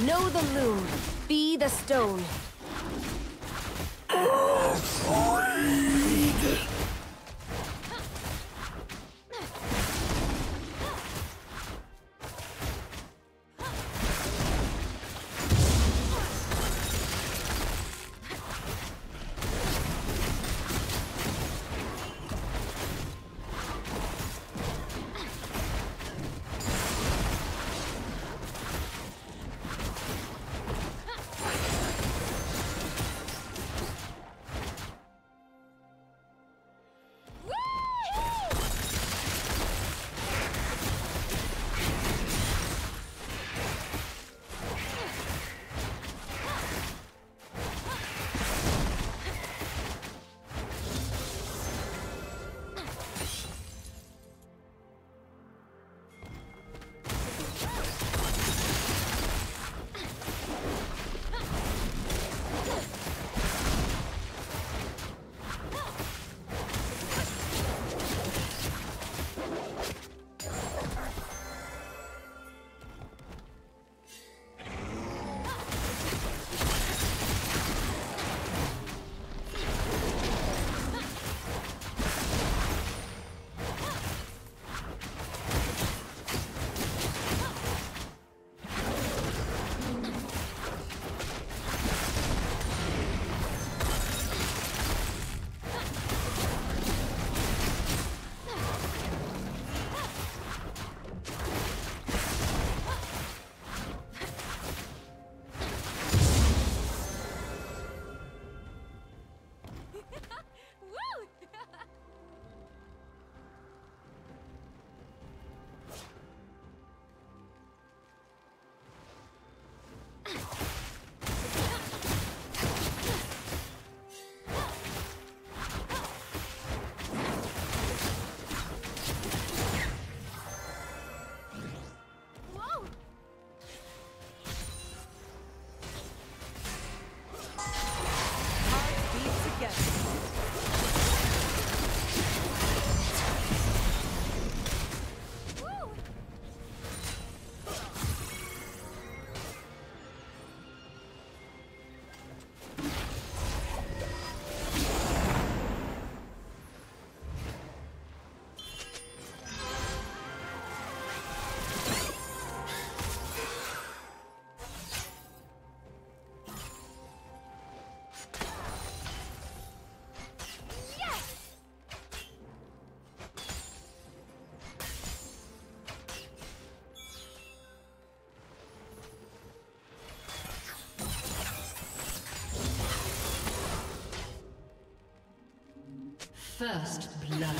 Know the loom, be the stone. Afraid. First blood.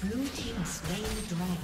Blue team slain the dragon.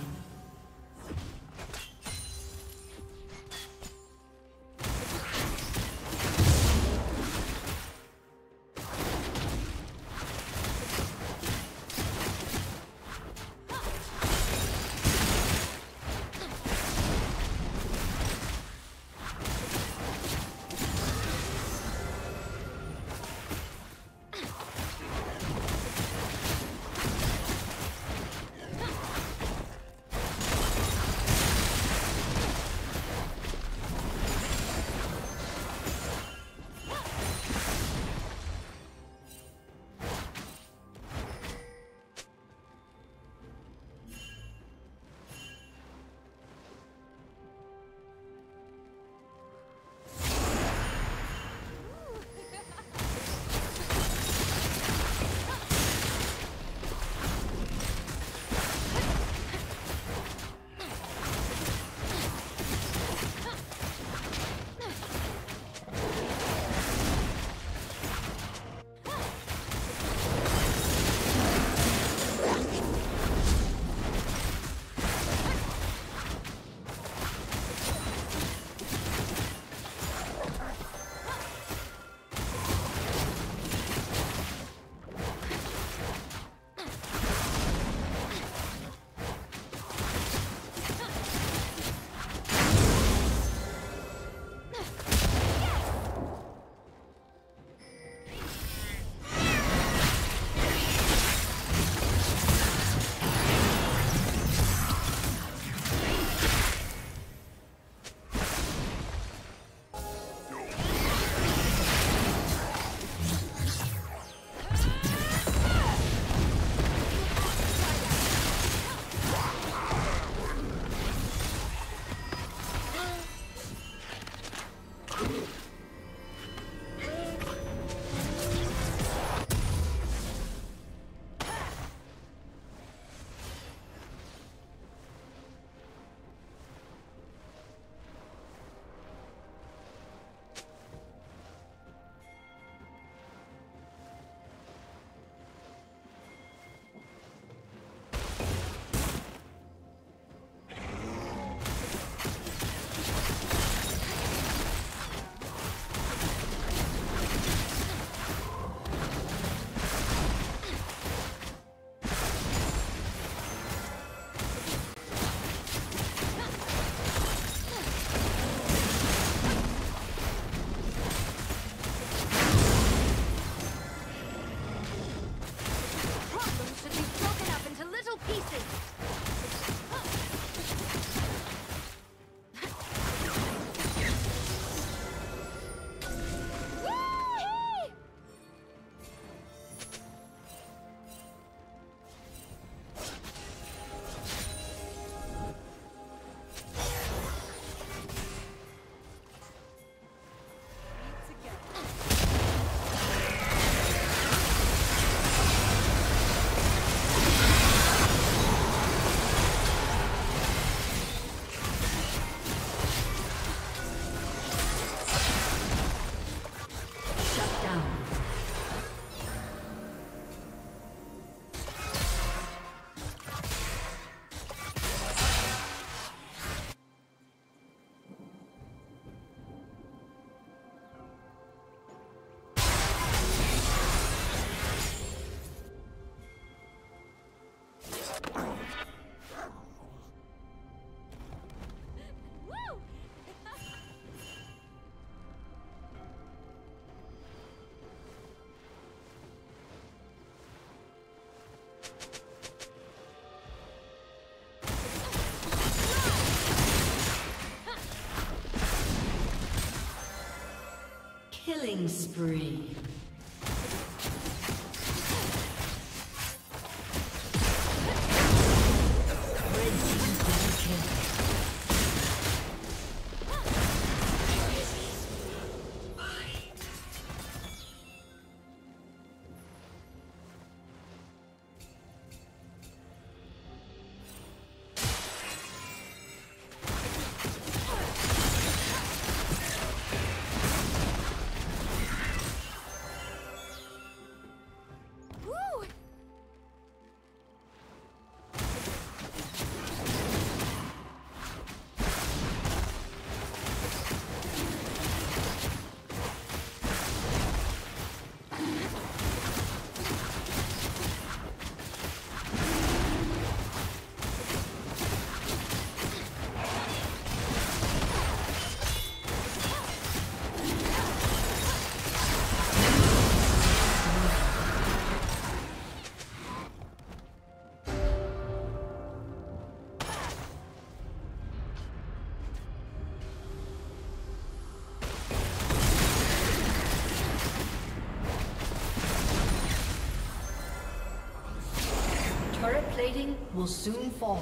Killing spree. plating will soon fall.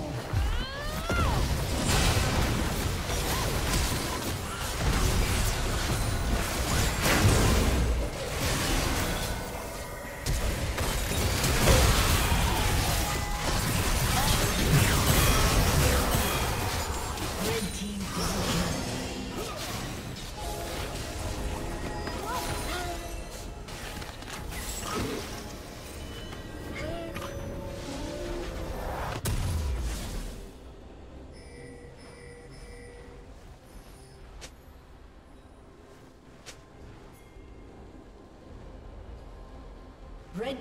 Red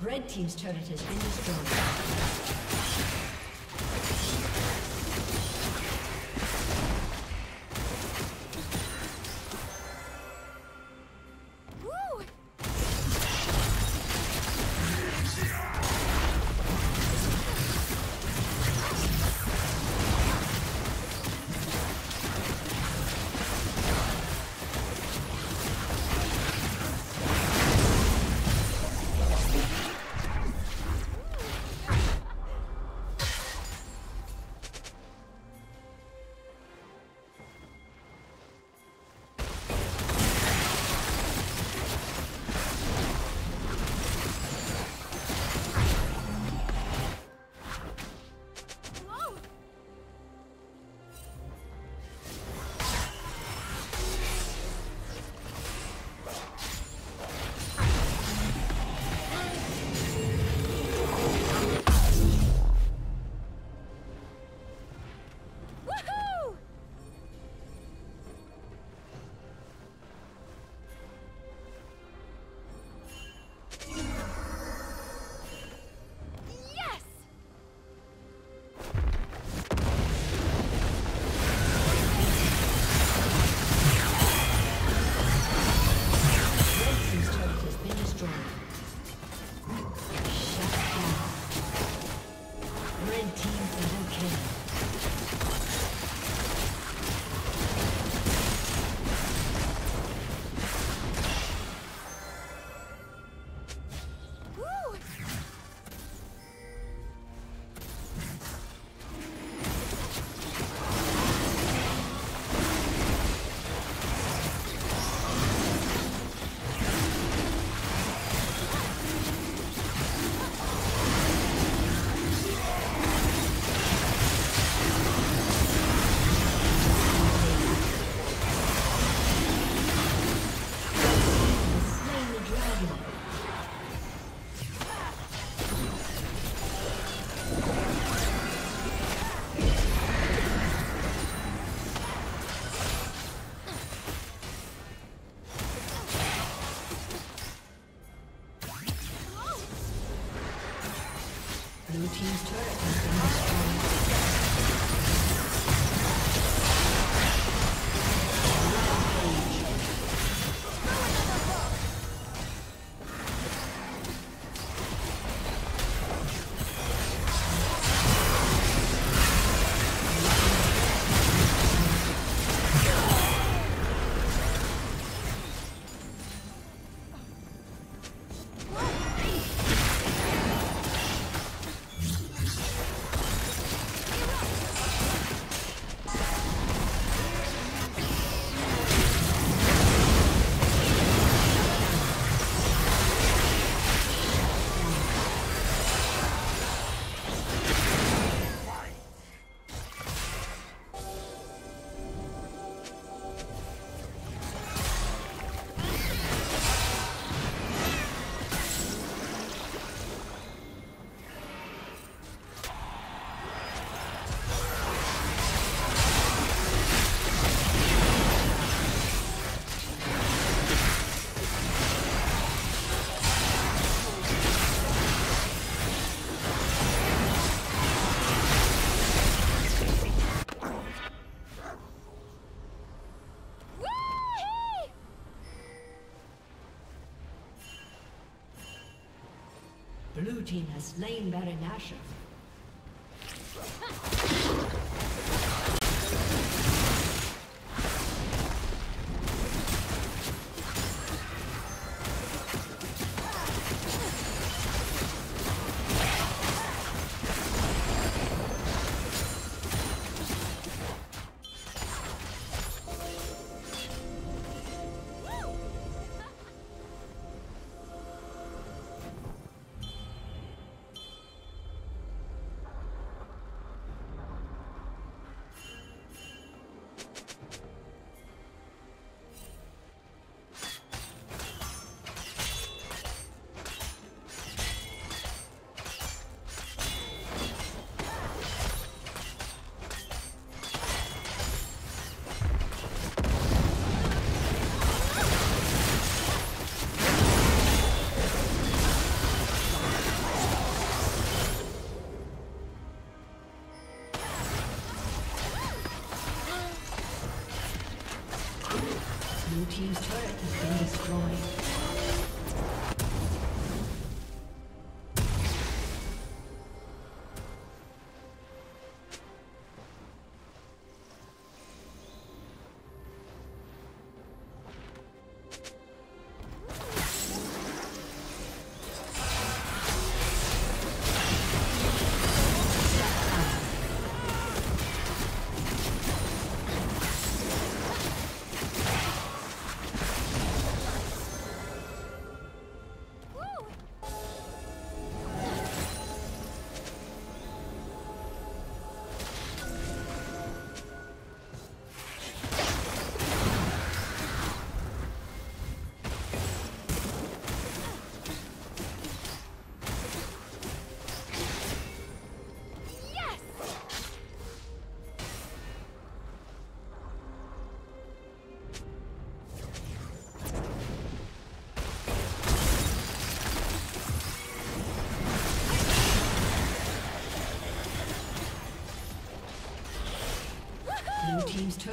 Red team's turret has been destroyed. Blue team's turret has been destroyed. Blue team has slain Baranasha. Team's turret has been destroyed. Blue team's turret has